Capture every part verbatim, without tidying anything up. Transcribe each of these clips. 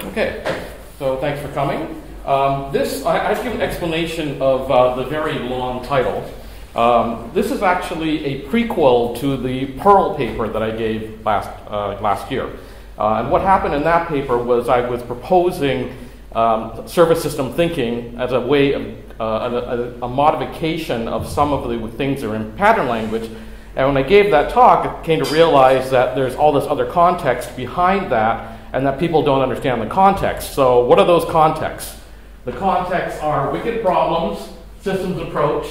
Okay, so thanks for coming. Um, this, I, I've given an explanation of uh, the very long title. Um, this is actually a prequel to the Pearl paper that I gave last, uh, last year. Uh, and what happened in that paper was I was proposing um, service system thinking as a way of uh, a, a modification of some of the things that are in pattern language. And when I gave that talk, I came to realize that there's all this other context behind that, and that people don't understand the context. So what are those contexts? The contexts are wicked problems, systems approach,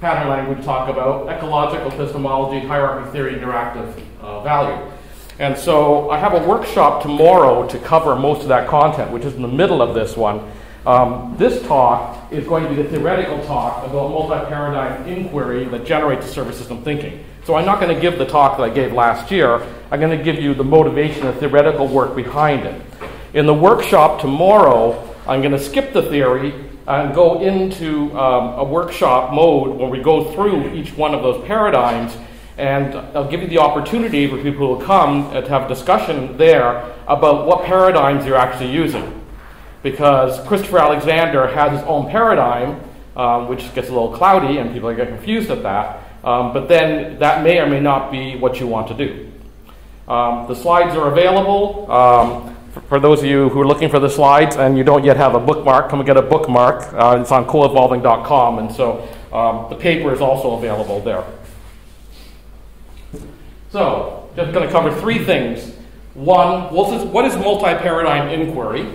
pattern language talk about, ecological epistemology, hierarchy theory, interactive uh, value. And so I have a workshop tomorrow to cover most of that content, which is in the middle of this one. Um, this talk is going to be the theoretical talk about multi-paradigm inquiry that generates service system thinking. So I'm not going to give the talk that I gave last year. I'm going to give you the motivation and theoretical work behind it. In the workshop tomorrow, I'm going to skip the theory and go into um, a workshop mode where we go through each one of those paradigms. And I'll give you the opportunity for people who come to have a discussion there about what paradigms you're actually using. Because Christopher Alexander has his own paradigm, um, which gets a little cloudy and people get confused at that. Um, but then that may or may not be what you want to do. Um, the slides are available. Um, for, for those of you who are looking for the slides and you don't yet have a bookmark, come and get a bookmark. Uh, it's on co evolving dot com. And so um, the paper is also available there. So, just going to cover three things. One, what is multi-paradigm inquiry?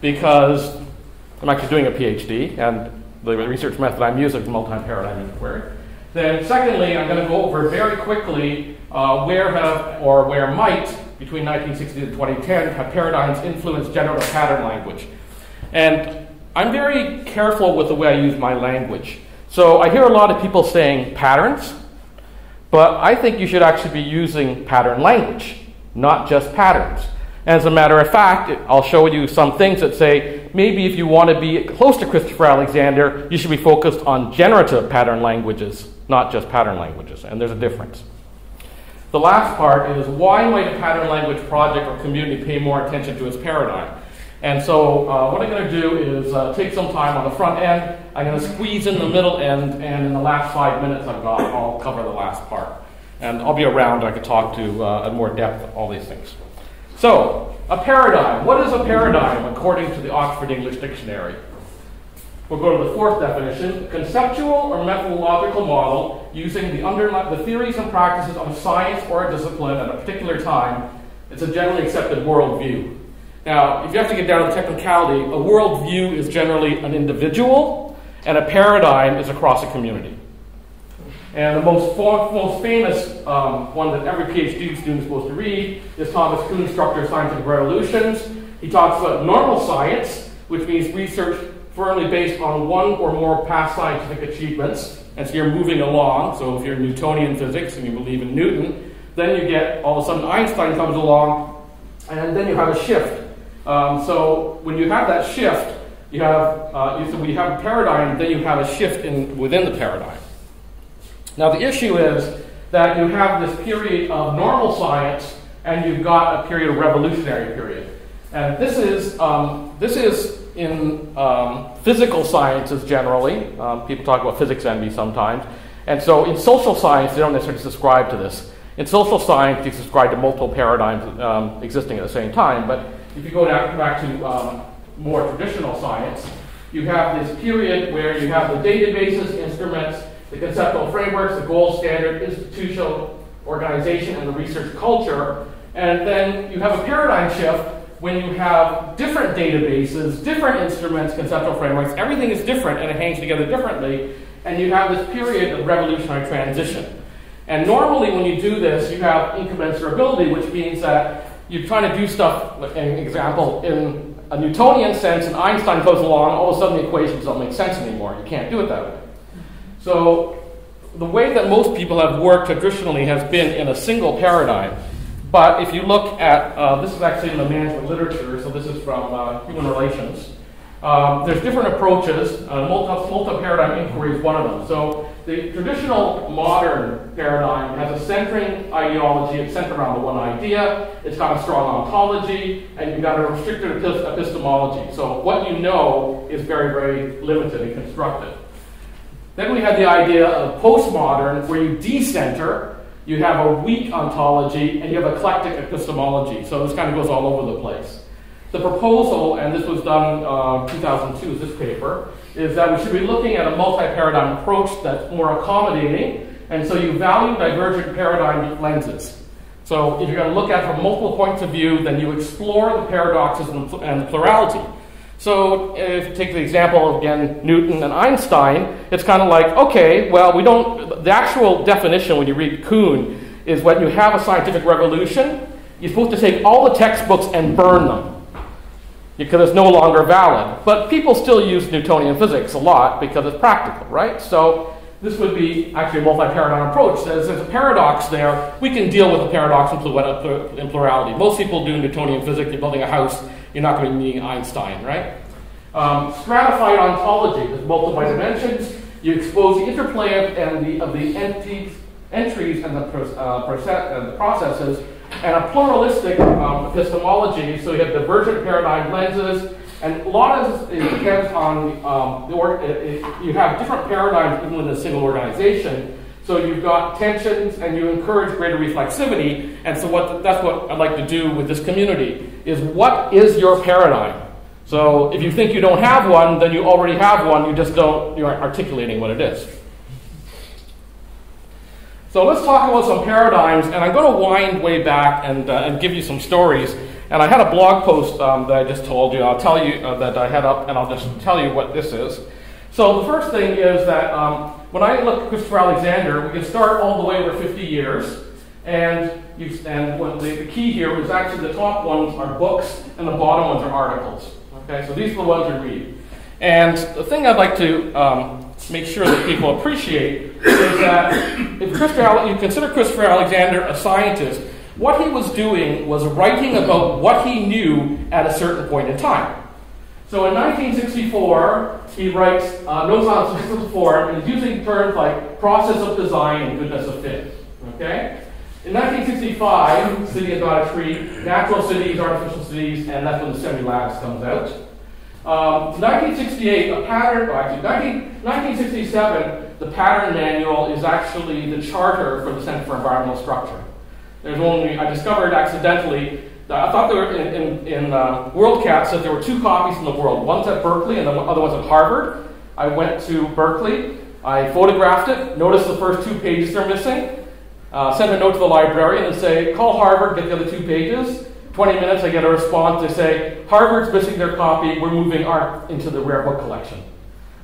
Because I'm actually doing a PhD, and the research method I'm using is multi-paradigm inquiry. Then, secondly, I'm going to go over very quickly uh, where have, or where might, between nineteen sixty to twenty ten, have paradigms influenced generative pattern language. And I'm very careful with the way I use my language. So, I hear a lot of people saying patterns. But I think you should actually be using pattern language, not just patterns. As a matter of fact, I'll show you some things that say, maybe if you want to be close to Christopher Alexander, you should be focused on generative pattern languages, not just pattern languages, and there's a difference. The last part is, why might a pattern language project or community pay more attention to its paradigm? And so uh, what I'm going to do is uh, take some time on the front end. I'm going to squeeze in the middle end, and in the last five minutes I've got, I'll cover the last part. And I'll be around. I can talk to uh, in more depth all these things. So a paradigm. What is a paradigm according to the Oxford English Dictionary? We'll go to the fourth definition. Conceptual or methodological model using the, underlying, the theories and practices of a science or a discipline at a particular time. It's a generally accepted worldview. Now, if you have to get down to technicality, a worldview is generally an individual, and a paradigm is across a community. And the most, most famous um, one that every PhD student is supposed to read is Thomas Kuhn's Structure of Scientific Revolutions. He talks about normal science, which means research firmly based on one or more past scientific achievements. And so you're moving along. So if you're Newtonian physics and you believe in Newton, then you get, all of a sudden, Einstein comes along, and then you have a shift. Um, so when you have that shift, you have uh, so we have a paradigm. Then you have a shift in within the paradigm. Now the issue is that you have this period of normal science, and you've got a period of revolutionary period. And this is um, this is in um, physical sciences generally. Um, people talk about physics envy sometimes. And so in social science, they don't necessarily subscribe to this. In social science, you subscribe to multiple paradigms um, existing at the same time, but if you go down, back to um, more traditional science, you have this period where you have the databases, instruments, the conceptual frameworks, the gold standard, institutional organization, and the research culture. And then you have a paradigm shift when you have different databases, different instruments, conceptual frameworks. Everything is different and it hangs together differently. And you have this period of revolutionary transition. And normally when you do this, you have incommensurability, which means that you're trying to do stuff, an example, in a Newtonian sense, and Einstein goes along, all of a sudden the equations don't make sense anymore. You can't do it that way. So the way that most people have worked traditionally has been in a single paradigm. But if you look at, uh, this is actually in the management literature, so this is from uh, Human Relations. Um, there's different approaches. Uh, multi, multi-paradigm inquiry is one of them. So the traditional modern paradigm has a centering ideology. It's centered around the one idea. It's got a strong ontology, and you've got a restricted epistemology. So what you know is very, very limited and constructed. Then we had the idea of postmodern, where you decenter, you have a weak ontology, and you have eclectic epistemology. So this kind of goes all over the place. The proposal, and this was done in uh, two thousand two, is this paper, is that we should be looking at a multi-paradigm approach that's more accommodating, and so you value divergent paradigm lenses. So if you're going to look at it from multiple points of view, then you explore the paradoxes and, and the plurality. So if you take the example of, again, Newton and Einstein, it's kind of like, okay, well, we don't, the actual definition when you read Kuhn is when you have a scientific revolution, you're supposed to take all the textbooks and burn them, because it's no longer valid. But people still use Newtonian physics a lot because it's practical, right? So this would be actually a multi-paradigm approach. There's, there's a paradox there. We can deal with the paradox in plurality. Most people do Newtonian physics. You're building a house. You're not going to be needing Einstein, right? Um, stratified ontology. There's multiple dimensions. You expose the interplay and the, of the entities, entries and the, uh, and the processes, and a pluralistic um, epistemology, so you have divergent paradigm lenses, and a lot of this depends on, um, the or it, it, you have different paradigms within a single organization, so you've got tensions and you encourage greater reflexivity, and so what that's what I'd like to do with this community, is what is your paradigm? So if you think you don't have one, then you already have one, you just don't, you aren't articulating what it is. So let's talk about some paradigms, and I'm going to wind way back and, uh, and give you some stories. And I had a blog post um, that I just told you. I'll tell you uh, that I had up, and I'll just tell you what this is. So the first thing is that um, when I look at Christopher Alexander, we can start all the way over fifty years. And, you, and when the, the key here is actually the top ones are books, and the bottom ones are articles. Okay, so these are the ones you read. And the thing I'd like to um, make sure that people appreciate is that if Christopher, you consider Christopher Alexander a scientist, what he was doing was writing about what he knew at a certain point in time. So in nineteen sixty-four, he writes uh, No Science Physical Form, and is using terms like process of design and goodness of fit. Okay? In nineteen sixty-five, City is Not a Tree, Natural Cities, Artificial Cities, and that's when the Semi-Labs comes out. Um, nineteen sixty-eight, a pattern, or actually nineteen sixty-seven, the pattern manual is actually the charter for the Center for Environmental Structure. There's only, I discovered accidentally, that I thought there were, in, in, in uh, WorldCat said there were two copies in the world. One's at Berkeley and the other one's at Harvard. I went to Berkeley, I photographed it, noticed the first two pages they're missing, uh, sent a note to the librarian and say, call Harvard, get the other two pages. twenty minutes, I get a response, they say, Harvard's missing their copy, we're moving art into the rare book collection.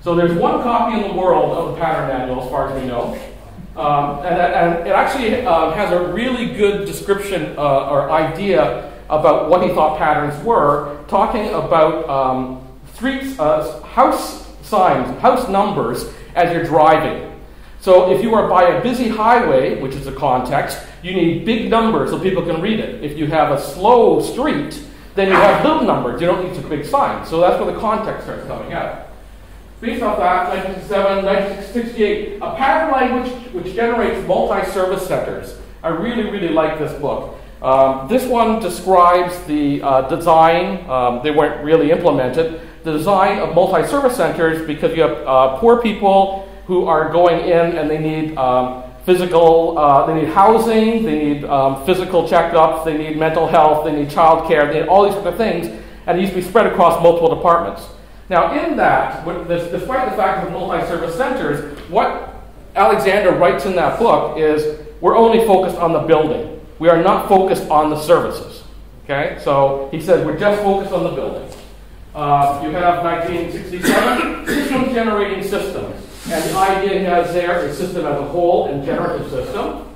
So there's one copy in the world of the pattern manual, as far as we know. Um, and, and it actually uh, has a really good description uh, or idea about what he thought patterns were, talking about um, streets, uh, house signs, house numbers as you're driving. So if you are by a busy highway, which is the context, you need big numbers so people can read it. If you have a slow street, then you have little numbers. You don't need such big signs. So that's where the context starts coming out. Based off that, nineteen sixty-seven, nineteen sixty-eight, a pattern language which generates multi-service centers. I really, really like this book. Um, this one describes the uh, design, um, they weren't really implemented, the design of multi-service centers because you have uh, poor people who are going in and they need um, physical, uh, they need housing, they need um, physical checkups, they need mental health, they need childcare, they need all these other things, and it used to be spread across multiple departments. Now in that, despite the fact of multi-service centers, what Alexander writes in that book is, we're only focused on the building. We are not focused on the services, okay? So he says, we're just focused on the building. Uh, you have nineteen sixty-seven, system generating systems. And the idea he has there is system as a whole and generative system.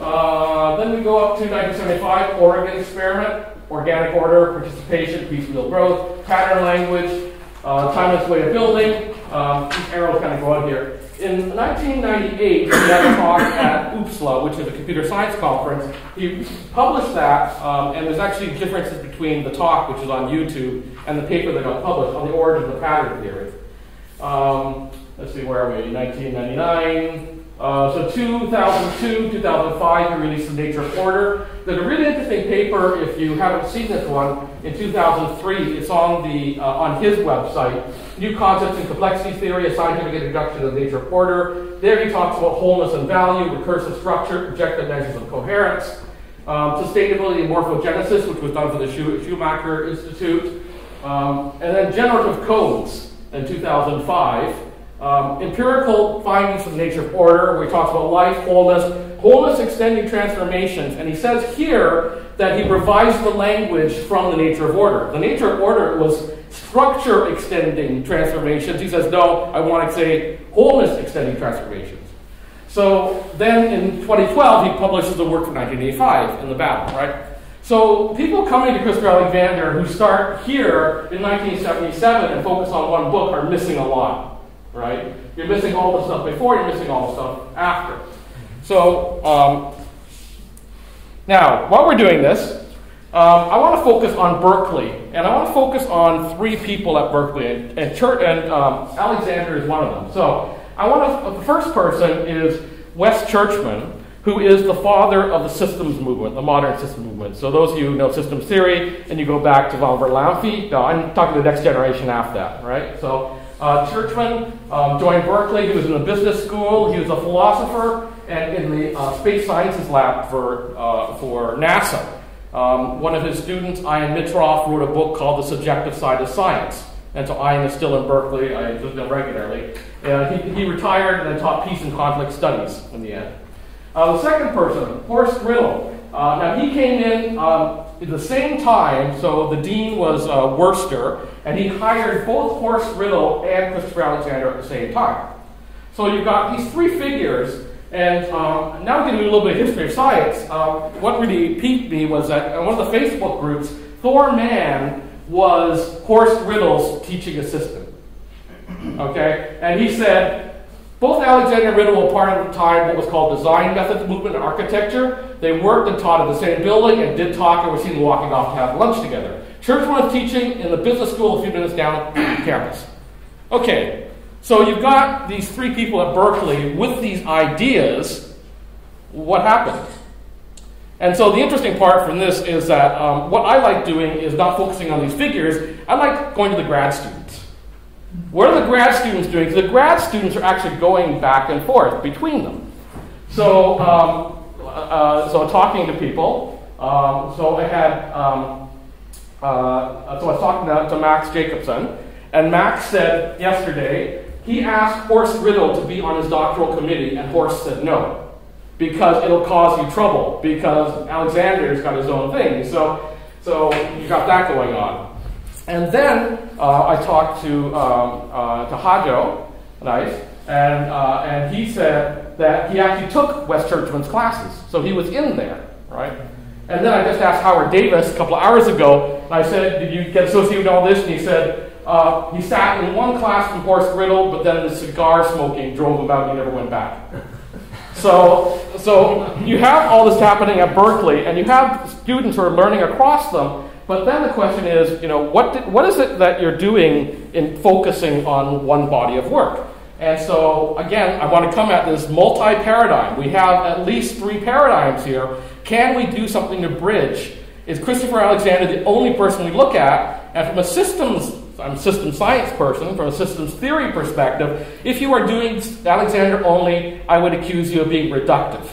Uh, then we go up to nineteen seventy-five, Oregon experiment, organic order, participation, piecemeal growth, pattern language, uh, timeless way of building. Um, these arrows kind of go out here. in nineteen ninety-eight, he had a talk at OOPSLA, which is a computer science conference. He published that, um, and there's actually differences between the talk, which is on YouTube, and the paper that got published on the origin of the pattern theory. Um, let's see, where are we? nineteen ninety-nine. Uh, so two thousand two, two thousand five, he released the Nature of Order. There's a really interesting paper, if you haven't seen this one, in two thousand three. It's on, the, uh, on his website. New Concepts in Complexity Theory, a Scientific Introduction to the Nature of Order. There he talks about wholeness and value, recursive structure, projective measures of coherence, um, sustainability and morphogenesis, which was done for the Schumacher Institute, um, and then generative codes in two thousand five. Um, empirical findings from the nature of order, where he talks about life, wholeness, wholeness extending transformations, and he says here that he revised the language from the nature of order. The nature of order was structure extending transformations. He says, no, I want to say wholeness extending transformations. So then in twenty twelve, he publishes the work from nineteen eighty-five in the battle, right? So people coming to Christopher Alexander who start here in nineteen seventy-seven and focus on one book are missing a lot. Right? You're missing all the stuff before, you're missing all the stuff after. So, um, now, while we're doing this, um, I want to focus on Berkeley, and I want to focus on three people at Berkeley, and, and, Church, and um, Alexander is one of them. So, I want to, the first person is West Churchman, who is the father of the systems movement, the modern systems movement. So those of you who know systems theory, and you go back to von Verlamfi, no, I'm talking to the next generation after that, right? So, Uh, Churchman um, joined Berkeley. He was in the business school. He was a philosopher and in the uh, space sciences lab for, uh, for NASA. Um, one of his students, Ian Mitroff, wrote a book called The Subjective Side of Science. And so Ian is still in Berkeley. I visit him regularly. And he, he retired and then taught peace and conflict studies in the end. Uh, the second person, Horst Rittel. Uh, now he came in um, at the same time, so the dean was uh, Worcester, and he hired both Horst Rittel and Christopher Alexander at the same time. So you've got these three figures, and um, now I'm going to do a little bit of history of science. Um, what really piqued me was that in one of the Facebook groups, Thor Mann was Horst Rittel's teaching assistant. Okay, and he said, both Alexander and Rittel were part of the time what was called design methods, movement, and architecture. They worked and taught in the same building and did talk and were seen walking off to have lunch together. Churchman was teaching in the business school a few minutes down campus. Okay, so you've got these three people at Berkeley with these ideas. What happened? And so the interesting part from this is that um, what I like doing is not focusing on these figures. I like going to the grad students. What are the grad students doing? The grad students are actually going back and forth between them. So, um, uh, so talking to people. Um, so I had, um, uh, so I was talking to, to Max Jacobson, and Max said yesterday he asked Horst Rittel to be on his doctoral committee, and Horst said no because it'll cause you trouble because Alexander's got his own thing. So, so you got that going on. And then uh, I talked to um, uh, to Hajo Neis, and uh, and he said that he actually took West Churchman's classes, so he was in there, right? And then I just asked Howard Davis a couple of hours ago, and I said, "Did you get associated with all this?" And he said uh, he sat in one class from Horst Rittel, but then the cigar smoking drove him out, and he never went back. So so you have all this happening at Berkeley, and you have students who are learning across them. But then the question is, you know, what, did, what is it that you're doing in focusing on one body of work? And so, again, I want to come at this multi-paradigm. We have at least three paradigms here. Can we do something to bridge? Is Christopher Alexander the only person we look at? And from a systems, I'm a systems science person, from a systems theory perspective, if you are doing Alexander only, I would accuse you of being reductive.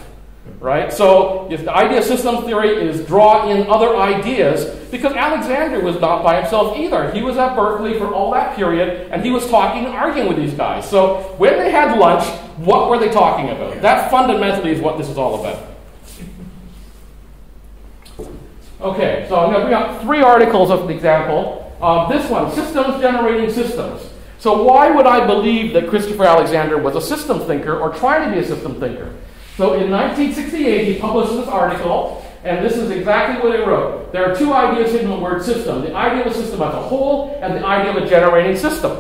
Right? So if the idea of systems theory is draw in other ideas, because Alexander was not by himself either. He was at Berkeley for all that period, and he was talking and arguing with these guys. So when they had lunch, what were they talking about? That fundamentally is what this is all about. Okay, so I'm going to bring up three articles as an example. Um, this one, Systems Generating Systems. So why would I believe that Christopher Alexander was a system thinker or trying to be a system thinker? So in nineteen sixty-eight, he published this article, and this is exactly what he wrote. There are two ideas hidden in the word system, the idea of a system as a whole and the idea of a generating system.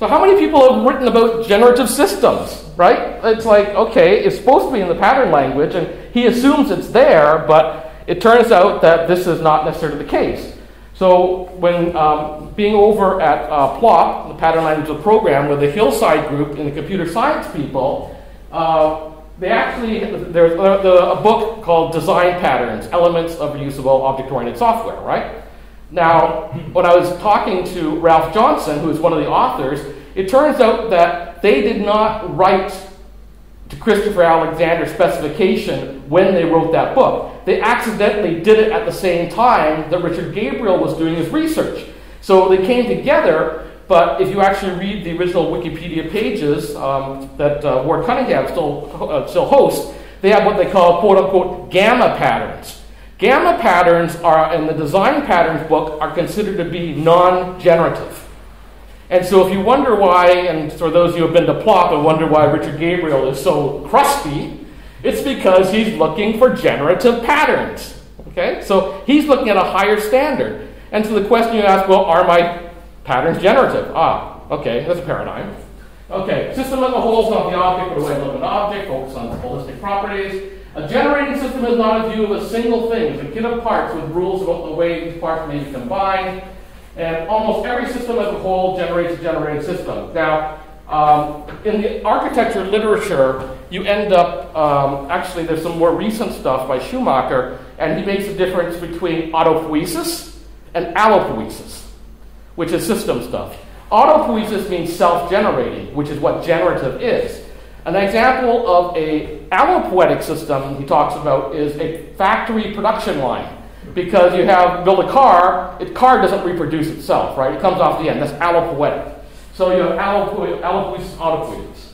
So So how many people have written about generative systems, right? It's like, okay, it's supposed to be in the pattern language, and he assumes it's there, but it turns out that this is not necessarily the case. So when um, being over at uh, PLOP, the Pattern Language of the Program, with the Hillside Group and the computer science people, uh, they actually, there's a, the, a book called Design Patterns, Elements of Reusable Object-Oriented Software, right? Now, when I was talking to Ralph Johnson, who is one of the authors, it turns out that they did not write to Christopher Alexander's specification when they wrote that book. They accidentally did it at the same time that Richard Gabriel was doing his research. So they came together, but if you actually read the original Wikipedia pages um, that uh, Ward Cunningham still, uh, still hosts, they have what they call quote-unquote gamma patterns. Gamma patterns are, in the Design Patterns book, are considered to be non-generative. And so if you wonder why, and for those who have been to PLOP and wonder why Richard Gabriel is so crusty, it's because he's looking for generative patterns, okay? So he's looking at a higher standard. And so the question you ask, well, are my patterns generative? Ah, okay, that's a paradigm. Okay, system as a whole is not the object, but a way of an object, focus on holistic properties. A generating system is not a view of a single thing. It's a kit of parts with rules about the way these parts may be combined. And almost every system as a whole generates a generating system. Now, um, in the architecture literature, you end up, um, actually there's some more recent stuff by Schumacher, and he makes a difference between autopoiesis and allopoiesis, which is system stuff. Autopoiesis means self-generating, which is what generative is. An example of an allopoietic system he talks about is a factory production line. Because you have, build a car, the car doesn't reproduce itself, right? It comes off the end. That's allopoietic. So you have allopoiesis, autopoiesis.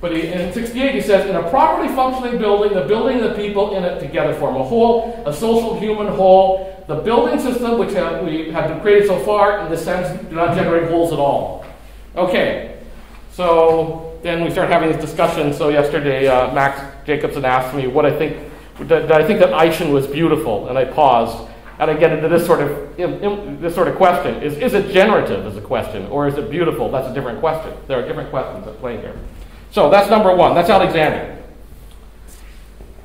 But in sixty-eight, he says, in a properly functioning building, the building and the people in it together form a whole, a social human whole. The building system, which have, we have been created so far, in the sense, do not generate wholes at all. Okay. So then we start having this discussion. So yesterday, uh, Max Jacobson asked me what I think That I think that Aishin was beautiful, and I paused, and I get into this sort of in, in, this sort of question: is is it generative? Is a question, or is it beautiful? That's a different question. There are different questions at play here. So that's number one. That's Alexander.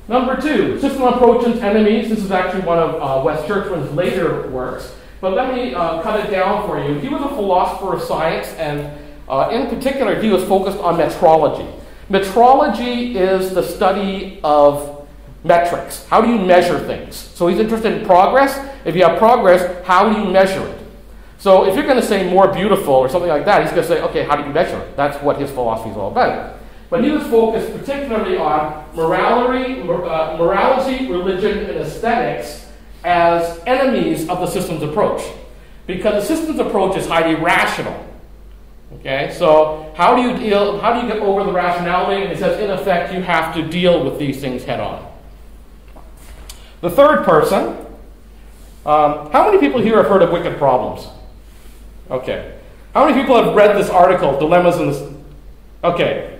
Number two: system approaches enemies. This is actually one of uh, West Churchman's later works, but let me uh, cut it down for you. He was a philosopher of science, and uh, in particular, he was focused on metrology. Metrology is the study of metrics. How do you measure things? So he's interested in progress. If you have progress, how do you measure it? So if you're going to say more beautiful or something like that, he's going to say, okay, how do you measure it? That's what his philosophy is all about. But he was focused particularly on morality, uh, morality, religion, and aesthetics as enemies of the systems approach. Because the systems approach is highly rational. Okay, so how do you deal, how do you get over the rationality? And he says, in effect, you have to deal with these things head on. The third person, um, how many people here have heard of Wicked Problems? Okay. How many people have read this article, Dilemmas in the... Okay.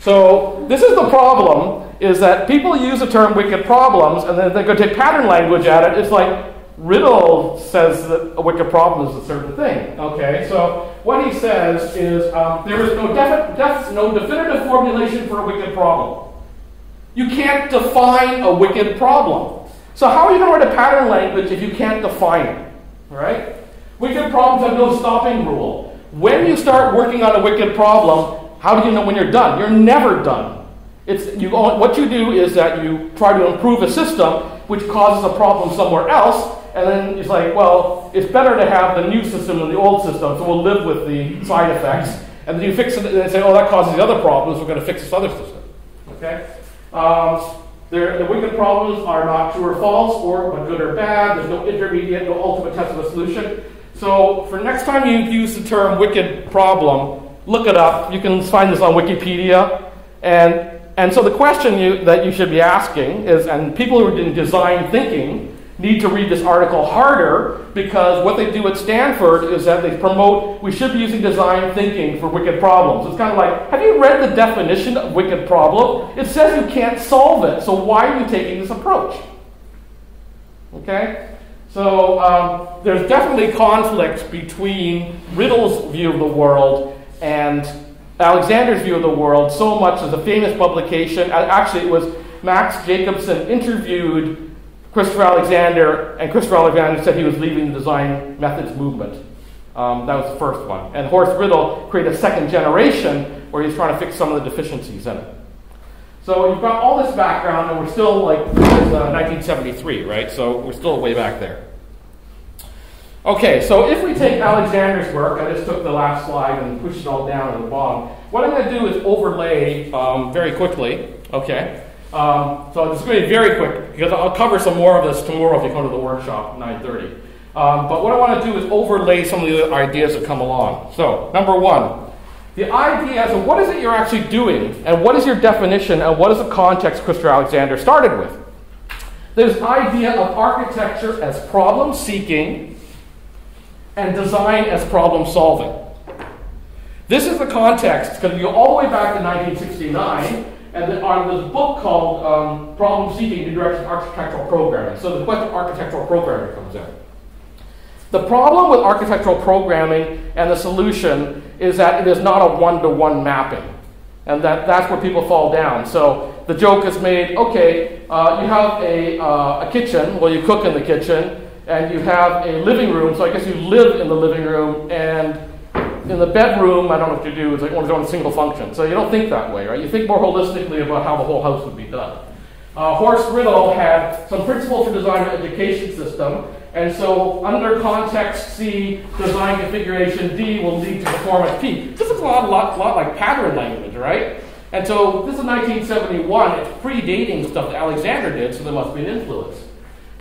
So this is the problem, is that people use the term wicked problems, and then they go take pattern language at it. It's like Rittel says that a wicked problem is a certain thing. Okay, so what he says is um, there is no, defi def no definitive formulation for a wicked problem. You can't define a wicked problem. So how are you going to write a pattern language if you can't define it, right? Wicked problems have no stopping rule. When you start working on a wicked problem, how do you know when you're done? You're never done. It's, you, what you do is that you try to improve a system which causes a problem somewhere else, and then it's like, well, it's better to have the new system than the old system, so we'll live with the side effects. And then you fix it and say, oh, that causes the other problems, we're going to fix this other system, okay? Um, There, the wicked problems are not true or false, or but good or bad. There's no intermediate, no ultimate test of a solution. So for next time you use the term wicked problem, look it up. You can find this on Wikipedia. And, and so the question you, that you should be asking is, and people who are in design thinking need to read this article harder, because what they do at Stanford is that they promote, we should be using design thinking for wicked problems. It's kind of like, have you read the definition of wicked problem? It says you can't solve it, so why are you taking this approach? Okay? So um, there's definitely conflict between Rittel's view of the world and Alexander's view of the world so much as a famous publication. Actually, it was Max Jacobson interviewed Christopher Alexander, and Christopher Alexander said he was leaving the design methods movement. Um, that was the first one. And Horst Rittel created a second generation where he's trying to fix some of the deficiencies in it. So you've got all this background, and we're still like this is, uh, nineteen seventy-three, right? So we're still way back there. Okay, so if we take Alexander's work, I just took the last slide and pushed it all down to the bottom. What I'm going to do is overlay um, very quickly. Okay, um, so it's going to be very quick because I'll cover some more of this tomorrow if you come to the workshop at nine thirty. Um, but what I want to do is overlay some of the ideas that come along. So number one, the idea is what is it you're actually doing, and what is your definition, and what is the context Christopher Alexander started with? This idea of architecture as problem seeking and design as problem solving. This is the context, because we go all the way back to nineteen sixty-nine, and then on this book called um, Problem Seeking in the Direction of Architectural Programming. So the question of architectural programming comes in. The problem with architectural programming and the solution is that it is not a one-to-one mapping, and that, that's where people fall down. So the joke is made, okay, uh, you have a, uh, a kitchen, well you cook in the kitchen, and you have a living room, so I guess you live in the living room, and in the bedroom, I don't know what you do, it's like one's own single function. So you don't think that way, right? You think more holistically about how the whole house would be done. Uh, Horst Rittel had some principles for design of an education system, and so under context C, design configuration D will lead to performance P. This is a lot, lot, lot like pattern language, right? And so this is nineteen seventy-one, it's predating stuff that Alexander did, so there must be an influence.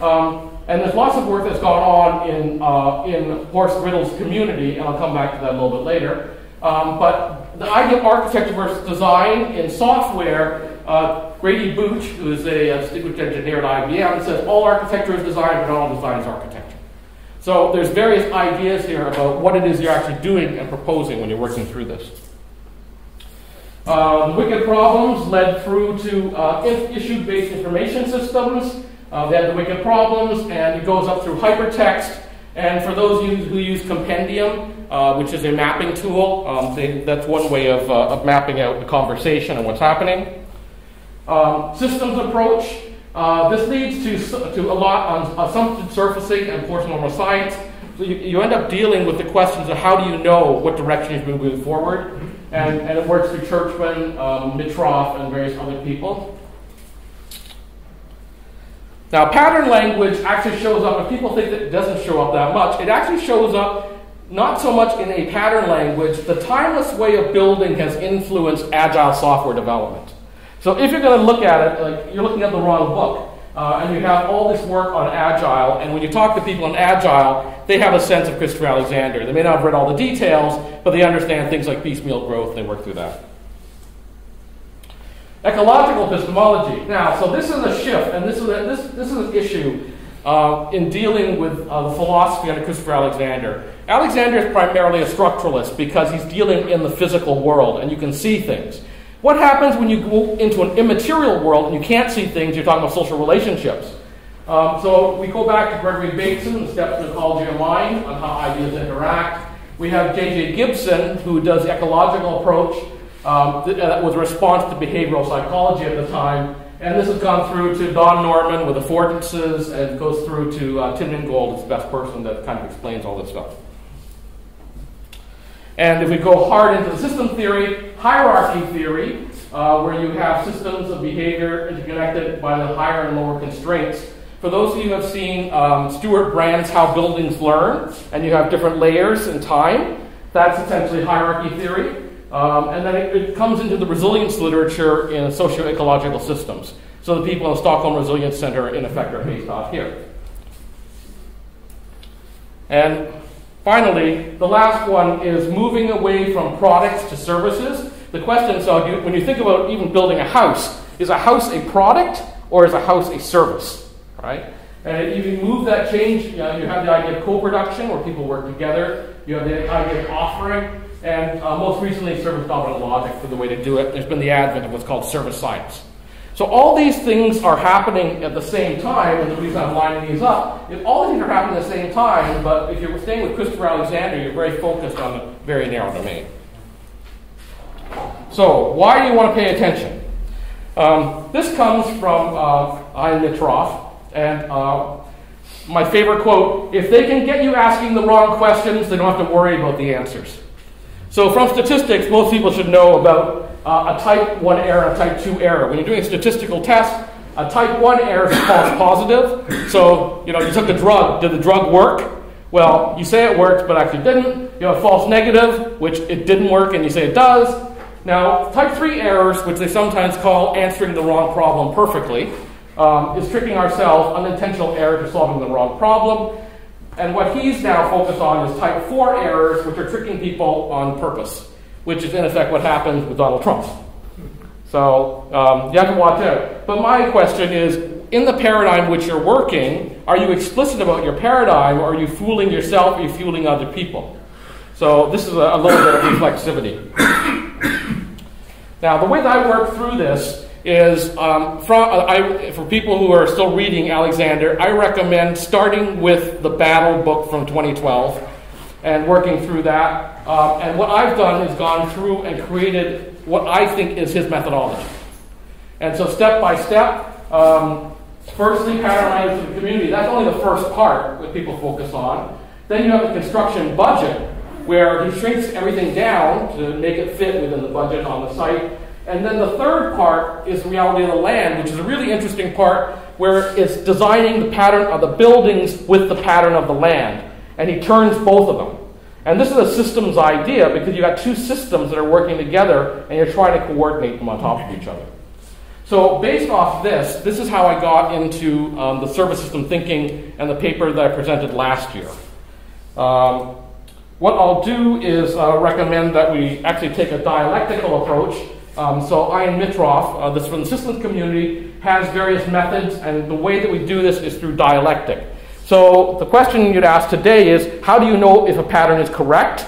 Um, And there's lots of work that's gone on in, uh, in Horst Rittel's community, and I'll come back to that a little bit later. Um, but the idea of architecture versus design in software, uh, Grady Booch, who is a, a distinguished engineer at I B M, says all architecture is design, but all design is architecture. So there's various ideas here about what it is you're actually doing and proposing when you're working through this. Um, wicked problems led through to uh, issue-based information systems. Uh, they had the wicked problems, and it goes up through hypertext. And for those of you who use Compendium, uh, which is a mapping tool, um, they, that's one way of, uh, of mapping out the conversation and what's happening. Um, systems approach. Uh, this leads to, to a lot on assumption surfacing and force normal science. So you, you end up dealing with the questions of how do you know what direction you're moving forward. And, and it works through Churchman, um, Mitroff, and various other people. Now, pattern language actually shows up, and people think that it doesn't show up that much. It actually shows up not so much in a pattern language. The timeless way of building has influenced agile software development. So if you're going to look at it, like you're looking at the wrong book, uh, and you have all this work on agile, and when you talk to people on agile, they have a sense of Christopher Alexander. They may not have read all the details, but they understand things like piecemeal growth, and they work through that. Ecological epistemology. Now, so this is a shift, and this is, a, this, this is an issue uh, in dealing with uh, the philosophy under Christopher Alexander. Alexander is primarily a structuralist because he's dealing in the physical world, and you can see things. What happens when you go into an immaterial world and you can't see things? You're talking about social relationships. Um, so we go back to Gregory Bateson and the steps in Ecology of Mind on how ideas interact. We have J J Gibson, who does the ecological approach. Um, th that was a response to behavioral psychology at the time, and this has gone through to Don Norman with affordances, and goes through to uh, Tim Ingold, is the best person that kind of explains all this stuff. And if we go hard into the system theory, hierarchy theory, uh, where you have systems of behavior interconnected by the higher and lower constraints. For those of you who have seen um, Stuart Brand's How Buildings Learn, and you have different layers in time, that's essentially hierarchy theory. Um, and then it, it comes into the resilience literature in socio-ecological systems. So the people in the Stockholm Resilience Center, in effect, are based off here. And finally, the last one is moving away from products to services. The question, so you, when you think about even building a house, is a house a product or is a house a service, right? And if you move that change, you know, you have the idea of co-production, where people work together. You have the idea of offering. And uh, most recently, service-dominant logic for the way to do it. There's been the advent of what's called service science. So all these things are happening at the same time, and the reason I'm lining these up, if all these are happening at the same time, but if you're staying with Christopher Alexander, you're very focused on a very narrow domain. So why do you want to pay attention? Um, this comes from uh, Ian Mitroff, and uh, my favorite quote, if they can get you asking the wrong questions, they don't have to worry about the answers. So from statistics, most people should know about uh, a type one error, a type two error. When you're doing a statistical test, a type one error is false positive. So, you know, you took the drug, did the drug work? Well, you say it worked, but actually didn't. You have a false negative, which it didn't work, and you say it does. Now, type three errors, which they sometimes call answering the wrong problem perfectly, um, is tricking ourselves, unintentional error to solving the wrong problem. And what he's now focused on is type four errors, which are tricking people on purpose, which is in effect what happened with Donald Trump. So um, you have to watch out. But my question is, in the paradigm which you're working, are you explicit about your paradigm, or are you fooling yourself, or are you fooling other people? So this is a, a little bit of reflexivity. Now, the way that I work through this is, um, from, uh, I, for people who are still reading Alexander, I recommend starting with the Battle book from twenty twelve and working through that. Um, and what I've done is gone through and created what I think is his methodology. And so step by step, um, firstly, pattern language in the community. That's only the first part that people focus on. Then you have the construction budget, where he shrinks everything down to make it fit within the budget on the site. And then the third part is the reality of the land, which is a really interesting part, where it's designing the pattern of the buildings with the pattern of the land. And he turns both of them. And this is a systems idea, because you've got two systems that are working together, and you're trying to coordinate them on top of each other. So based off this, this is how I got into um, the service system thinking and the paper that I presented last year. Um, what I'll do is uh, recommend that we actually take a dialectical approach. Um, so Ian Mitroff, uh, this from the systems community, has various methods, and the way that we do this is through dialectic. So the question you'd ask today is, how do you know if a pattern is correct?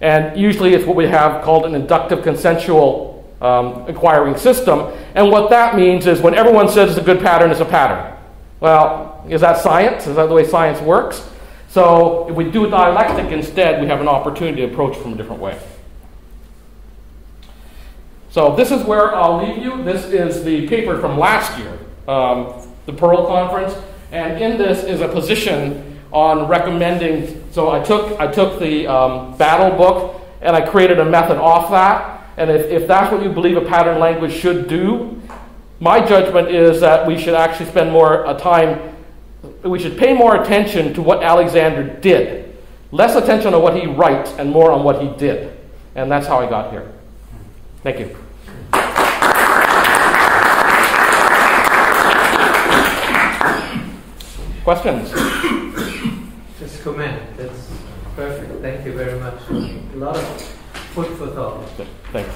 And usually it's what we have called an inductive consensual Um, acquiring system, and what that means is when everyone says it's a good pattern, it's a pattern. Well, is that science? Is that the way science works? So if we do a dialectic instead, we have an opportunity to approach from a different way. So this is where I'll leave you. This is the paper from last year, um, the Pearl conference, and in this is a position on recommending. So I took, I took the um, Battle book and I created a method off that. And if, if that's what you believe a pattern language should do, my judgment is that we should actually spend more a time, we should pay more attention to what Alexander did. Less attention on what he writes and more on what he did. And that's how I got here. Thank you. Questions? Just comment. That's perfect. Thank you very much. A lot of food for thought. Thanks.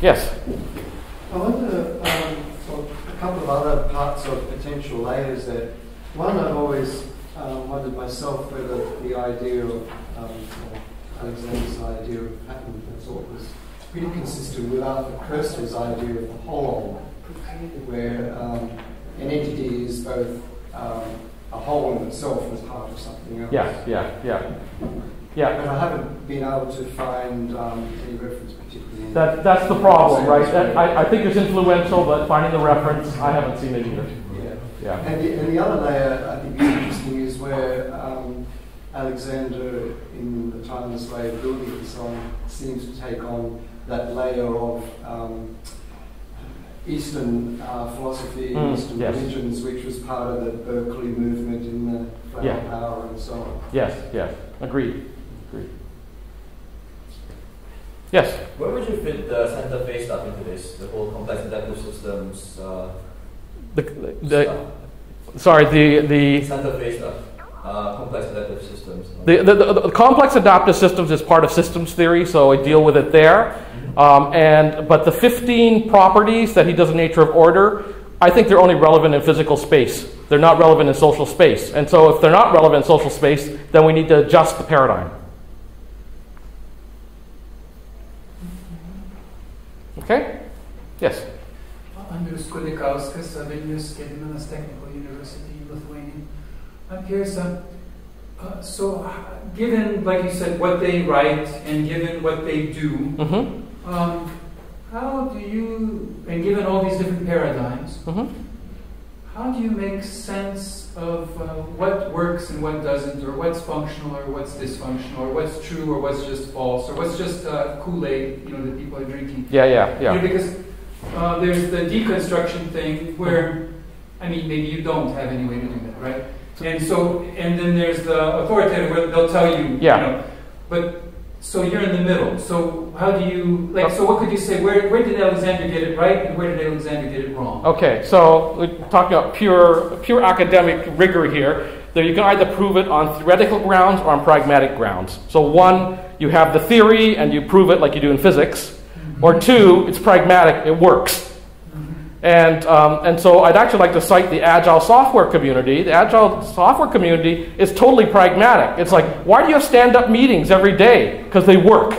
Yes? I wonder, um, well, a couple of other parts of potential layers that, one, I've always um, wondered myself whether the idea of, um, Alexander's idea of pattern and sort was pretty consistent with Arthur Koestler's idea of the whole, where um, an entity is both um, a whole in itself as part of something else. Yeah, yeah, yeah. Yeah. But I haven't been able to find um, any reference particularly. That, that's the problem, right? That, I, I think it's influential, but finding the reference, I haven't seen it either. Yeah. Yeah. And, the, and the other layer I think is interesting is where um, Alexander, in the timeless way of building and so on, seems to take on that layer of um, Eastern uh, philosophy, mm, Eastern yes. religions, which was part of the Berkeley movement in the flower yeah. power and so on. Yes, yes, agreed. Yes? Where would you fit the Santa Fe stuff into this? The whole complex adaptive systems uh, the, the, stuff? Sorry, the... the Santa Fe stuff. Uh, complex adaptive systems. The, the, the, the complex adaptive systems is part of systems theory, so I deal with it there. Um, and But the fifteen properties that he does in Nature of Order, I think they're only relevant in physical space. They're not relevant in social space. And so if they're not relevant in social space, then we need to adjust the paradigm. Okay? Yes? Andrus Kodikowska, Savelius Kedimanas Technical University, Lithuania. I'm curious, um, uh, Uh, so, given, like you said, what they write and given what they do, mm-hmm. um, how do you, and given all these different paradigms, mm-hmm. how do you make sense of uh, what works and what doesn't, or what's functional or what's dysfunctional, or what's true or what's just false, or what's just uh, Kool-Aid, you know, that people are drinking? Yeah, yeah, yeah. You know, because uh, there's the deconstruction thing where, I mean, maybe you don't have any way to do that, right? And so, and then there's the authoritative where they'll tell you, yeah. you know, but so you're in the middle. So how do you, like, so what could you say, where, where did Alexander get it right and where did Alexander get it wrong? Okay, so we're talking about pure, pure academic rigor here. There you can either prove it on theoretical grounds or on pragmatic grounds. So one, you have the theory and you prove it like you do in physics. Mm-hmm. Or two, it's pragmatic, it works. And, um, and so I'd actually like to cite the Agile software community. The Agile software community is totally pragmatic. It's like, why do you have stand-up meetings every day? Because they work.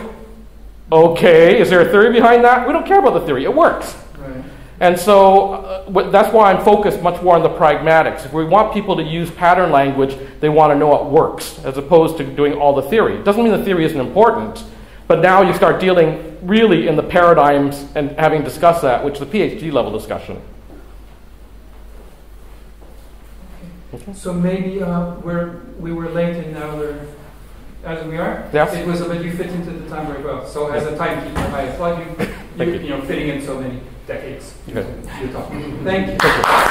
Okay, is there a theory behind that? We don't care about the theory, it works. Right. And so uh, that's why I'm focused much more on the pragmatics. If we want people to use pattern language, they want to know what works, as opposed to doing all the theory. It doesn't mean the theory isn't important, but now you start dealing really in the paradigms and having discussed that, which is the PhD level discussion. Okay. Okay. So maybe uh, we're, we were late and now we're as we are. Yes. It was, but you fit into the time very well. So as a timekeeper, I applaud you. You, you. you know, fitting in so many decades. Okay. You're talking. Thank you. Thank you.